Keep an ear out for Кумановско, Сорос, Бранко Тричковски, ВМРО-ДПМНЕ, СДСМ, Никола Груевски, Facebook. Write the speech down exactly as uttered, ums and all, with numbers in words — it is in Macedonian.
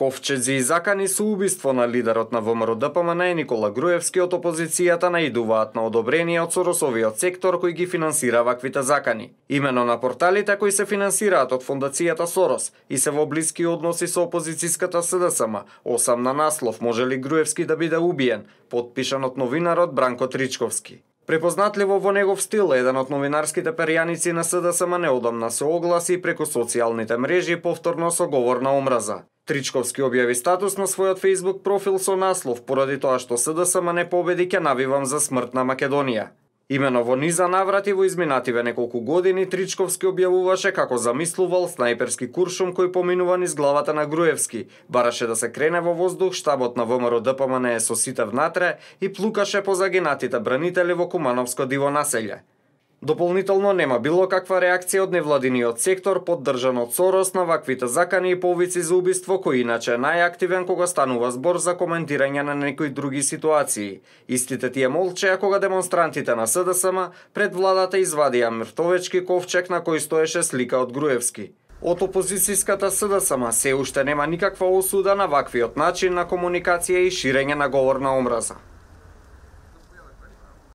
Ковчеджи и закани со убиство на лидерот на ВМРО Д П М Н Никола Груевски од опозицијата наидуваат на одобрение од Соросовиот сектор кој ги финансира ваквите закани. Имено на порталите кои се финансираат од фондацијата Сорос и се во блиски односи со опозицијската С Д С М, осам на наслов може ли Груевски да биде убиен, потпишан од новинарот Бранко Тричковски. Препознатливо во негов стил, еден од новинарските перјаници на С Д С М неодамна се огласи преку социјалните мрежи повторно со говор на омраза. Тричковски објави статус на својот Facebook профил со наслов поради тоа што С Д С М не победи ќе навивам за смрт на Македонија. Имено во низа наврати во изминативе неколку години Тричковски објавуваше како замислувал снайперски куршум кој поминува низ главата на Груевски, бараше да се крене во воздух штабот на ВМРО Д П М Н е со сите внатре и плукаше по загинатите бранители во Кумановско диво населје. Дополнително нема било каква реакција од невладиниот сектор поддржан од Сорос на ваквите закани и повици за убиство кој иначе е најактивен кога станува збор за коментирање на некои други ситуации. Истите тие молчеа кога демонстрантите на С Д С М пред владата извадија мртовечки ковчег на кој стоеше слика од Груевски. Од опозицијската С Д С М се уште нема никаква осуда на ваквиот начин на комуникација и ширење на говор на омраза.